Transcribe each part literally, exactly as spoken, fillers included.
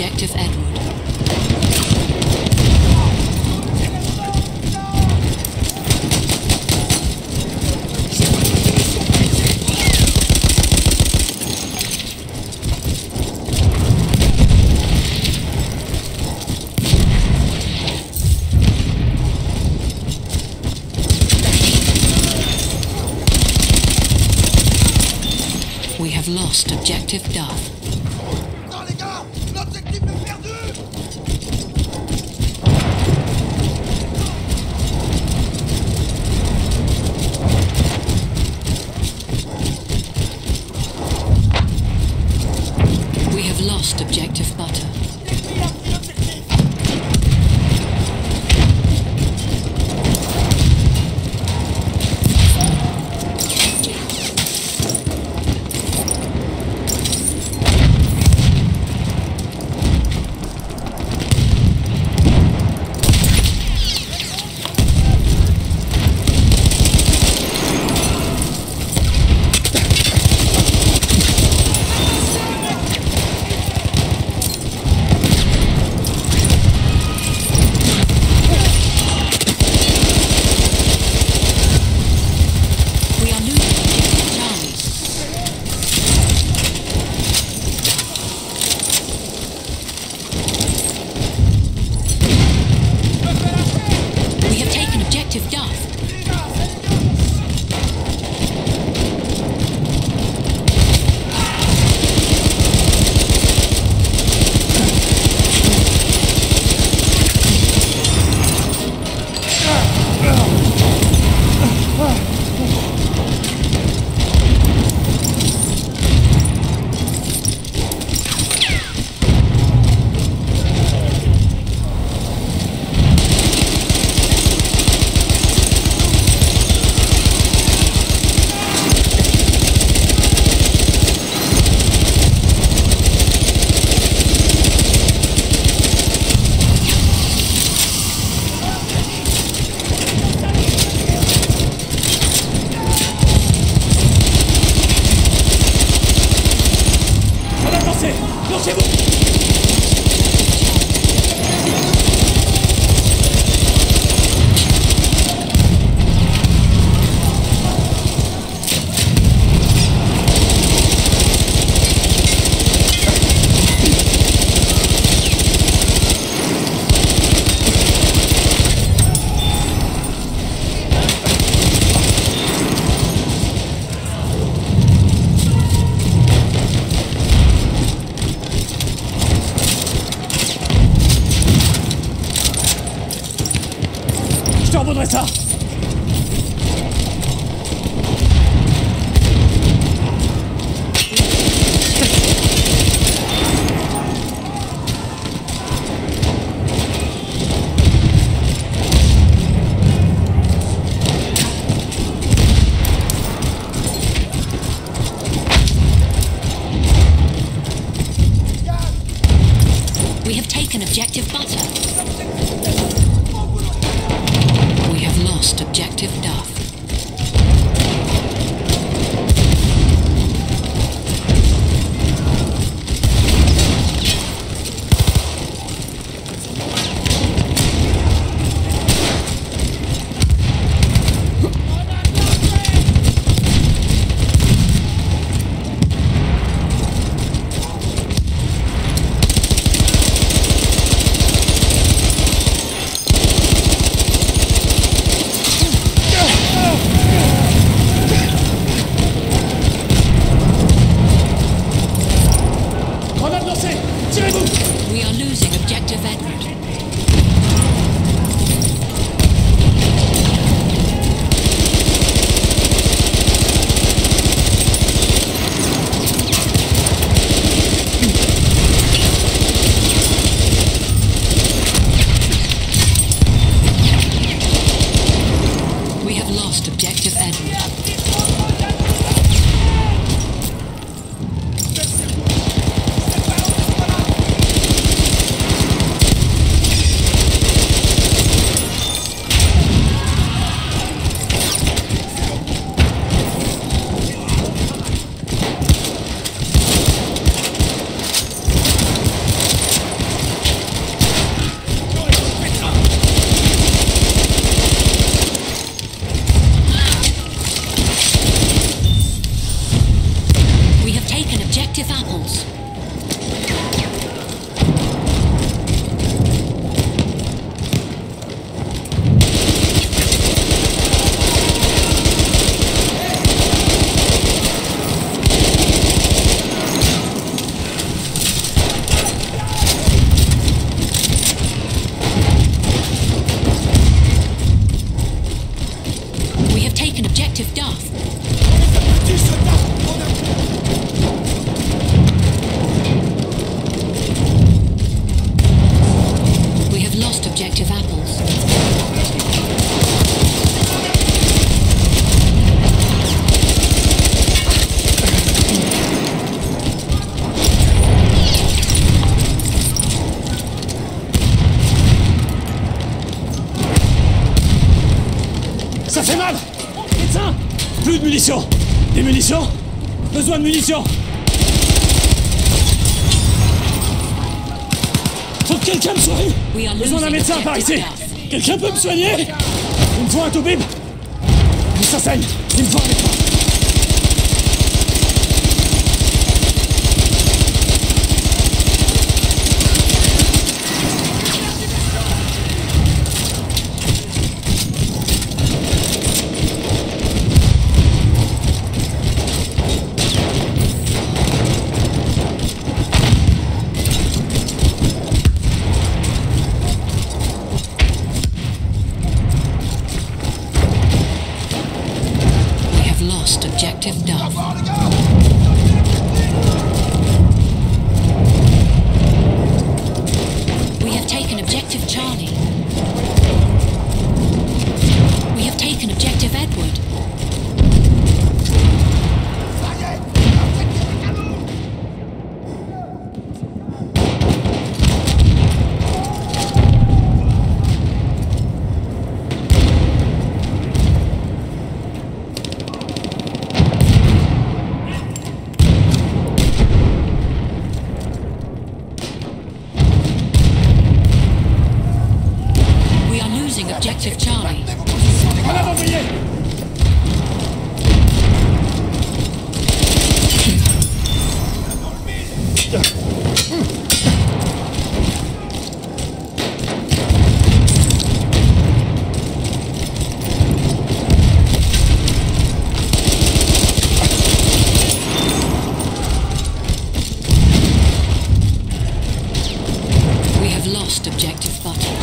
Objective Edward. We have lost Objective Duff. Lost Objective Butter. Objectif Duff. We have lost Objective Apples. Ça fait mal! Médecin! Plus de munitions! Des munitions? Besoin de munitions! Faut que quelqu'un me soigne! Besoin d'un médecin par ici! Quelqu'un peut me soigner? Il me faut un toubib! Ça saigne! Il me faut un médecin! Objective Charlie. On l'a envoyé. We have lost Objective Button.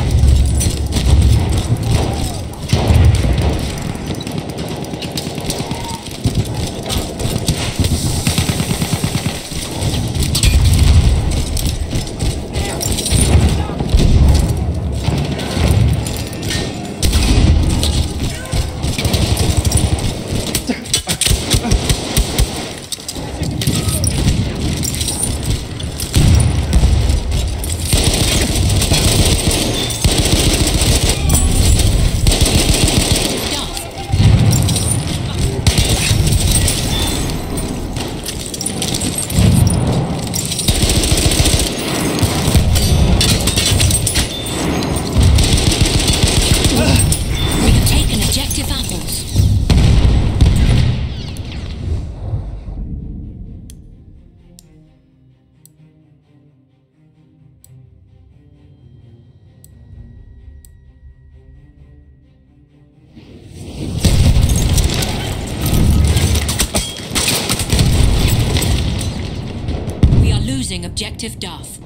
Objective Duff.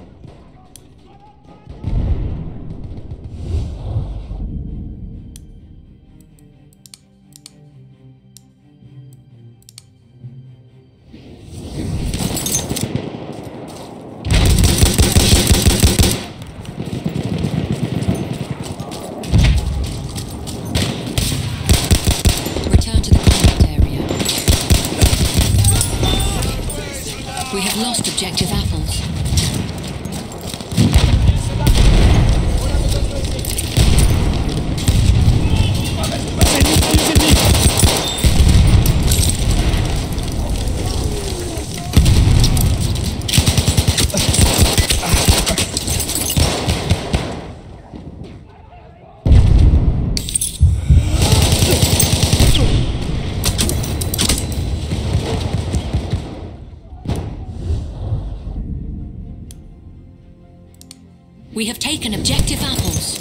Return to the combat area. We have lost Objective Apples. We have taken Objective Apples.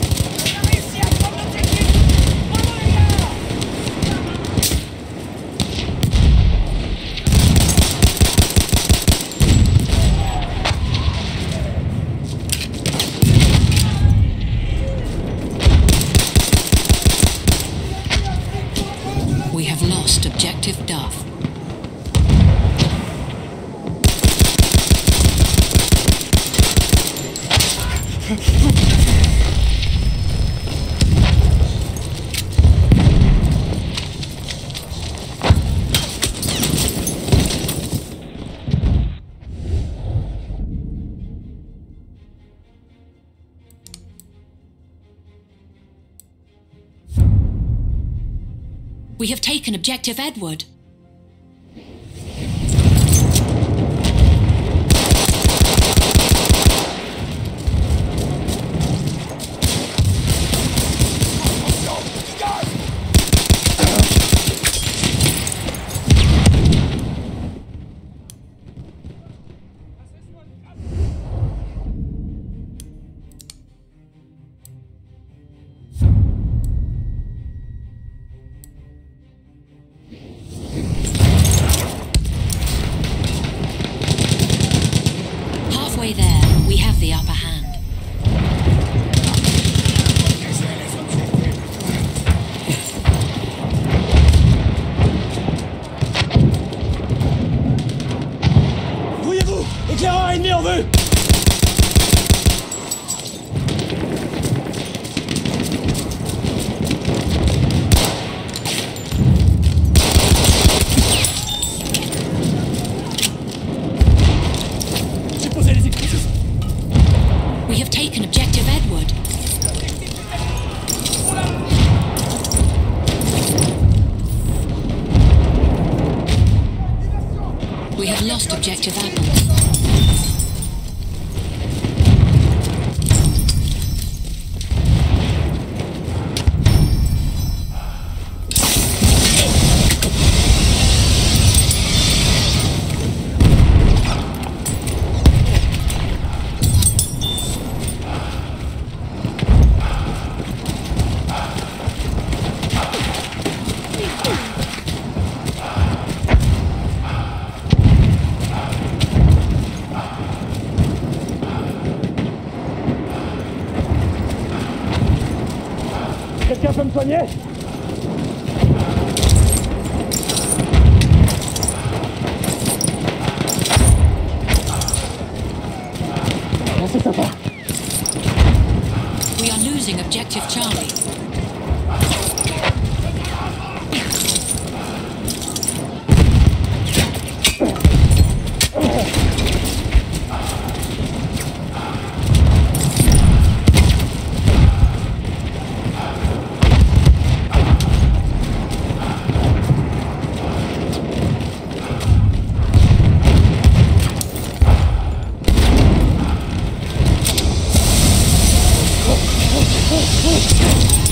We have have lost objective Duff. We have taken objective Edward. Objective Apple. Quelqu'un peut me soigner ? Oh, c'est sympa. We are losing objective Charlie. Oh, oh, oh.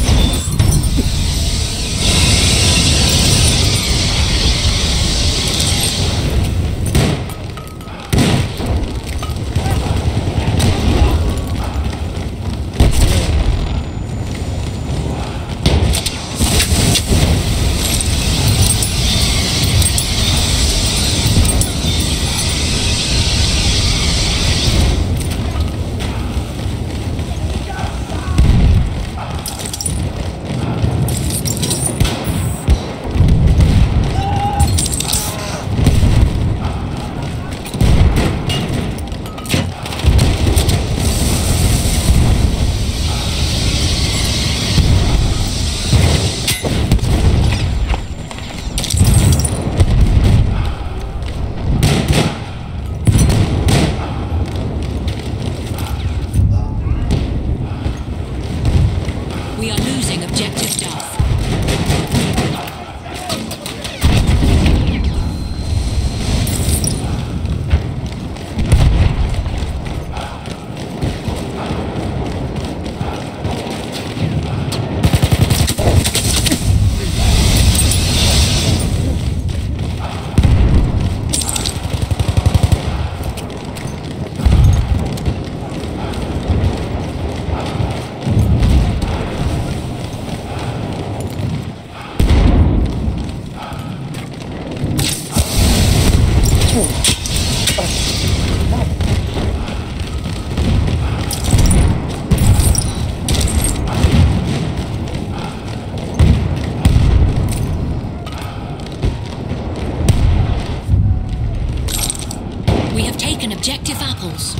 Objective apples.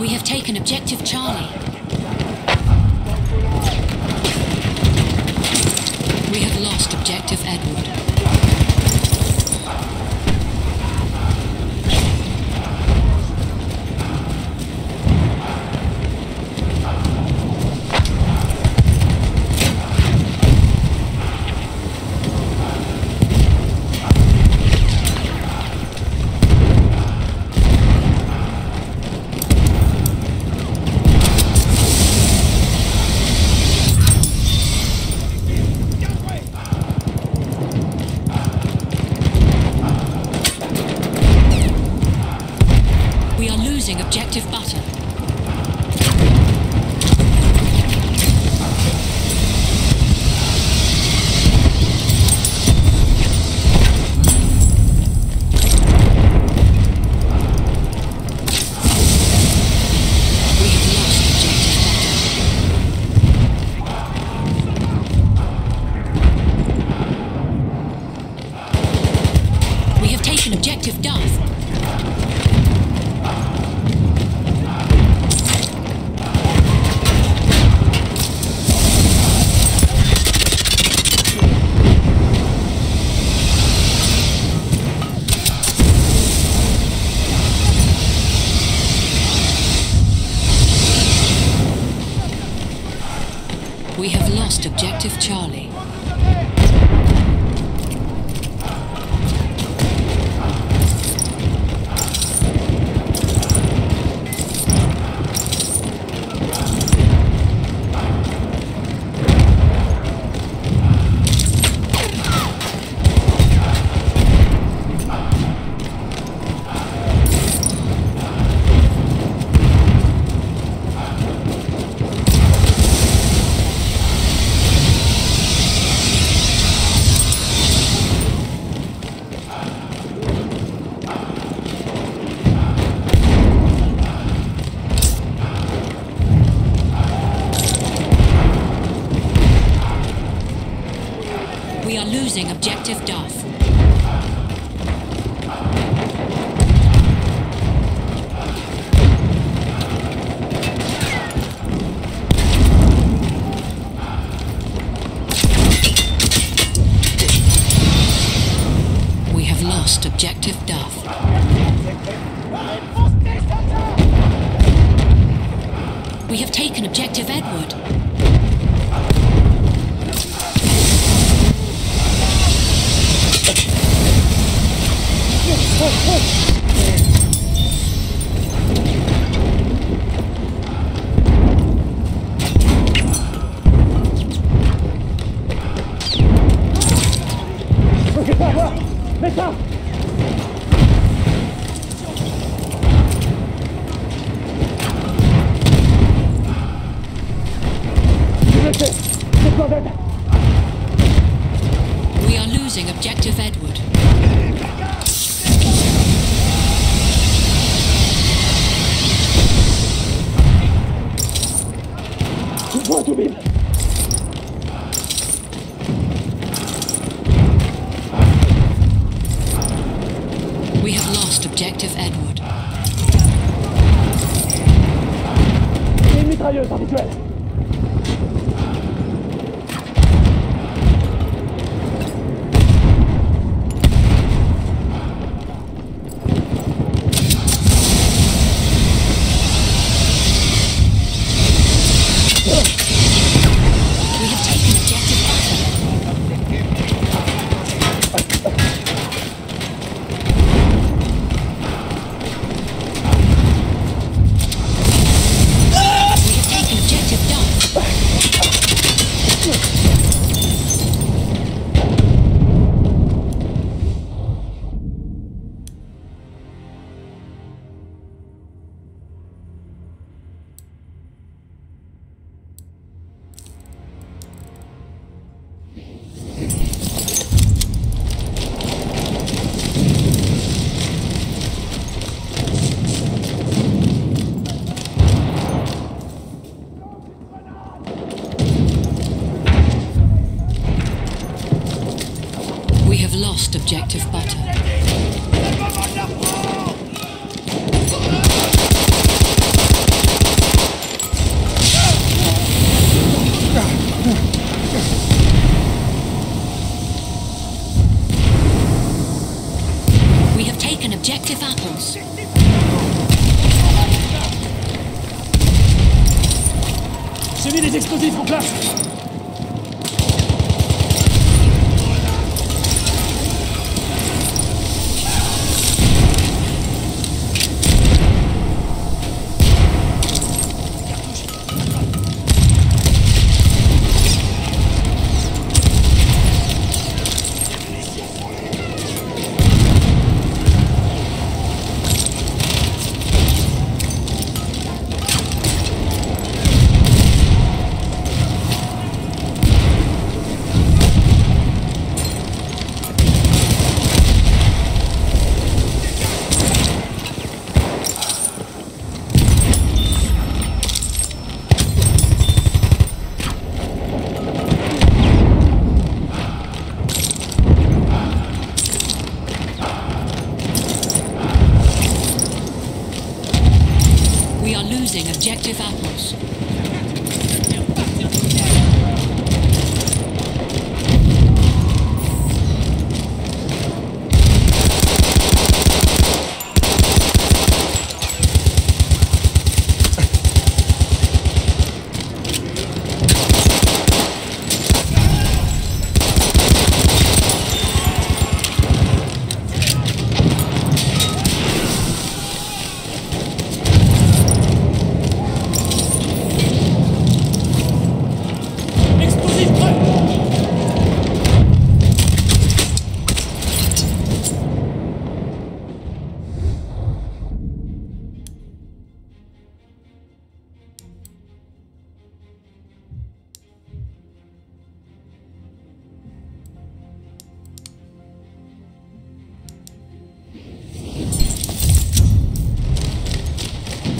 We have taken objective Charlie. We have lost objective Edward. Objective butter. We have lost objective butter. We have taken objective Duff. We have lost objective Charlie. We are losing objective Duff. We have lost objective Duff. We have taken objective Edward. Ho, ho! We are losing objective Edward. What do you mean? We have lost objective Edward. Une mitrailleuse habituelle. Objective lost objective butter. Objective apples. J'ai mis des explosifs en place. Objective apples.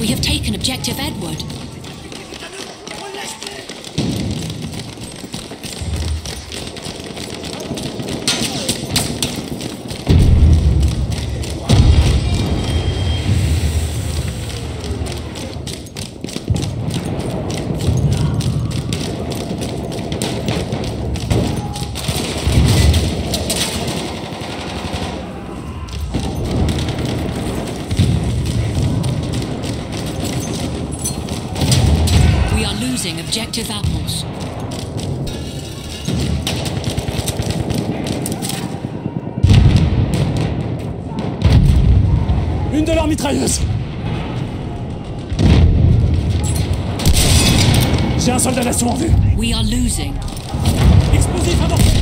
We have taken objective Edward. Objective apples. Une de leurs mitrailleuses. J'ai un soldat d'assaut en vue. We are losing. Explosif à bord.